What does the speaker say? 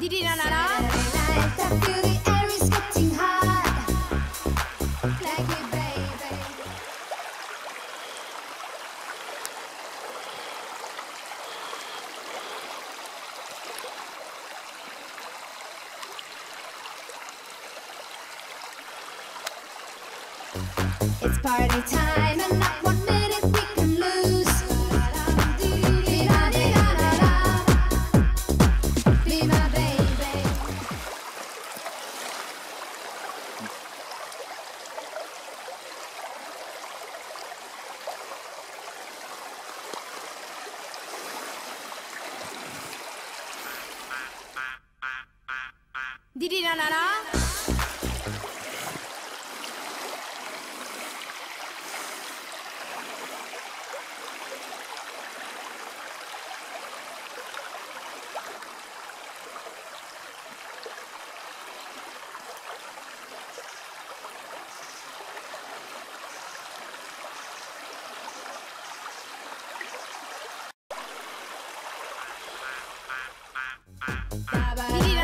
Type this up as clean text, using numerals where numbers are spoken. It's party time and not 1 minute we can lose. Be my baby. Didi na na na. Bye bye.